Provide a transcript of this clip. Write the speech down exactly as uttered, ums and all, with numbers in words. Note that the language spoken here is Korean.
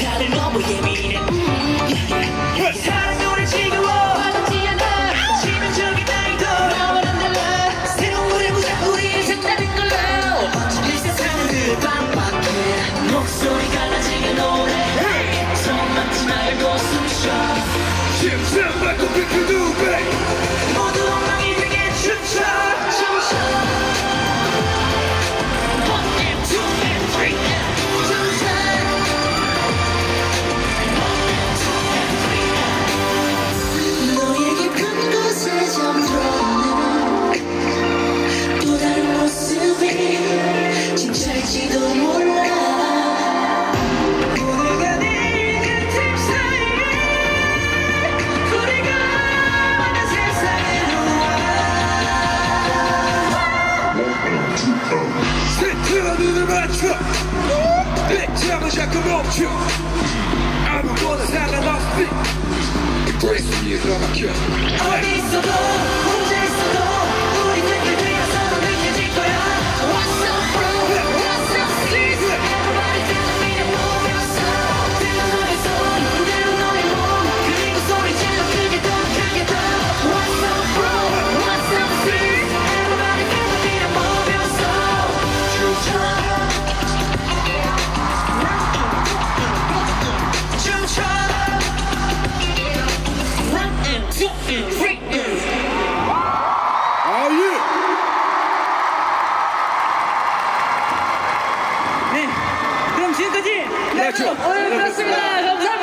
다들 너무 예민해. 사랑 노래 지겨워 와닿지 않아. 치명적인 나이도 나와는 달라. 새로운 노래 보자 우리의 색다른 걸로. 이 세상은 늘 반박해. 목소리가 낮은 노래 손 막지 말고 숨 쉬어. 심장 밟고 비켜도 돼. 모두 엉망이 되게 춤춰 춤춰. 진찰지도 몰라. 우리가 내일 같은 사이에 우리가 원하는 세상으로 와. 세트로 눈을 맞춰 백점은 자꾸 멈춰. 아무거나 상관없이 이 브레이스 위에 들어박혀. 어디 있어도 혼자 있어도 우리 내게 되어서도 느껴질 거야. 네, 그럼 지금까지 오늘 그렇습니다. 감사합니다.